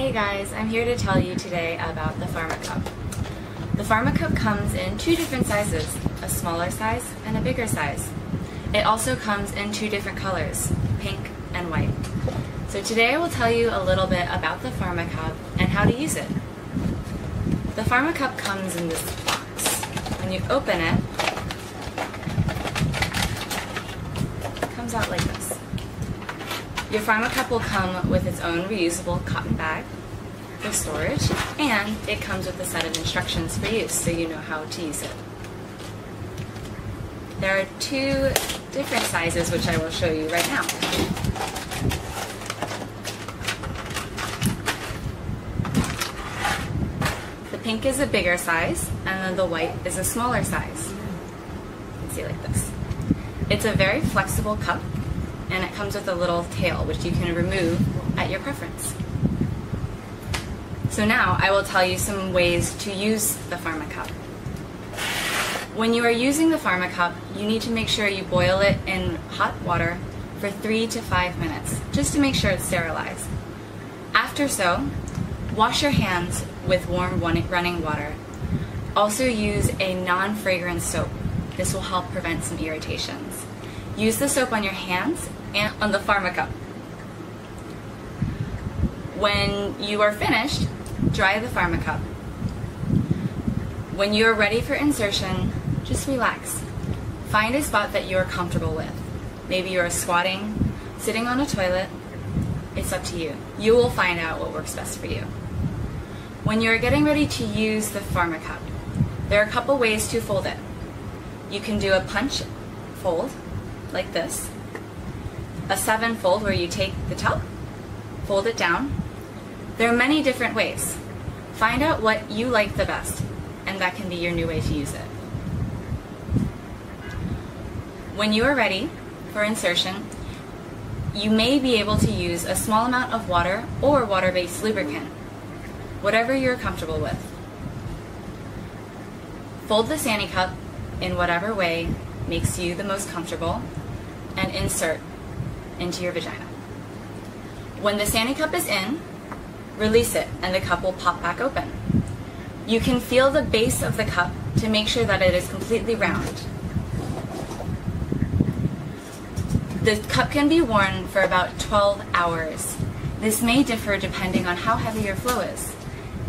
Hey guys, I'm here to tell you today about the Pharma Cup. The Pharma Cup comes in two different sizes, a smaller size and a bigger size. It also comes in two different colors, pink and white. So today I will tell you a little bit about the Pharma Cup and how to use it. The Pharma Cup comes in this box. When you open it, it comes out like this. Your Pharma Cup will come with its own reusable cotton bag for storage, and it comes with a set of instructions for use so you know how to use it. There are two different sizes which I will show you right now. The pink is a bigger size and then the white is a smaller size. You can see like this. It's a very flexible cup, and it comes with a little tail which you can remove at your preference. So now I will tell you some ways to use the Pharma Cup. When you are using the Pharma Cup, you need to make sure you boil it in hot water for 3 to 5 minutes, just to make sure it's sterilized. After so, wash your hands with warm running water. Also use a non-fragrance soap. This will help prevent some irritations. Use the soap on your hands and on the Pharma Cup. When you are finished, dry the Pharma Cup. When you are ready for insertion, just relax. Find a spot that you are comfortable with. Maybe you are squatting, sitting on a toilet. It's up to you. You will find out what works best for you. When you are getting ready to use the Pharma Cup, there are a couple ways to fold it. You can do a punch fold, like this, a 7 fold where you take the top, fold it down. There are many different ways. Find out what you like the best, and that can be your new way to use it. When you are ready for insertion, you may be able to use a small amount of water or water-based lubricant, whatever you're comfortable with. Fold the Sandy Cup in whatever way makes you the most comfortable, and insert into your vagina. When the Sandy Cup is in, release it and the cup will pop back open. You can feel the base of the cup to make sure that it is completely round. The cup can be worn for about 12 hours. This may differ depending on how heavy your flow is.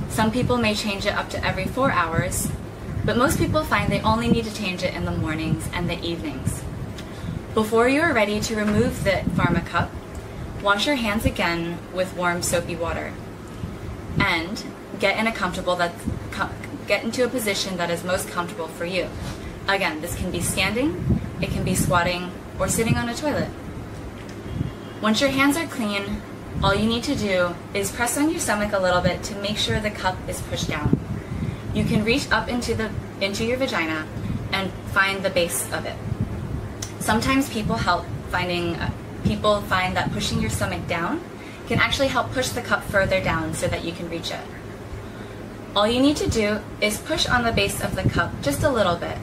Some people may change it up to every 4 hours, but most people find they only need to change it in the mornings and the evenings. Before you are ready to remove the Pharma Cup, wash your hands again with warm soapy water and get into a position that is most comfortable for you. Again, this can be standing, it can be squatting, or sitting on a toilet. Once your hands are clean, all you need to do is press on your stomach a little bit to make sure the cup is pushed down. You can reach up into your vagina and find the base of it. Sometimes people find that pushing your stomach down can actually help push the cup further down so that you can reach it. All you need to do is push on the base of the cup just a little bit.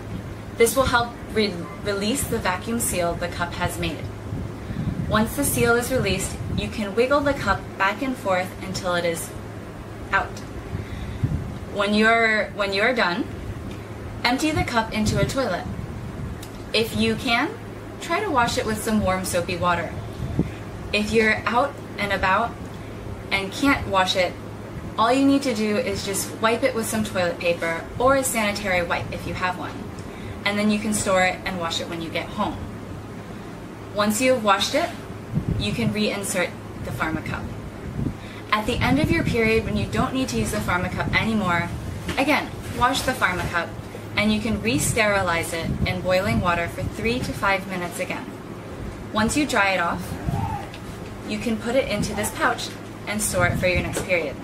This will help release the vacuum seal the cup has made. Once the seal is released, you can wiggle the cup back and forth until it is out. When you're done, empty the cup into a toilet. If you can, try to wash it with some warm soapy water. If you're out and about and can't wash it, all you need to do is just wipe it with some toilet paper or a sanitary wipe if you have one, and then you can store it and wash it when you get home. Once you have washed it, you can reinsert the Pharma Cup. At the end of your period, when you don't need to use the Pharma Cup anymore, again, wash the Pharma Cup, and you can re-sterilize it in boiling water for 3 to 5 minutes again. Once you dry it off, you can put it into this pouch and store it for your next period.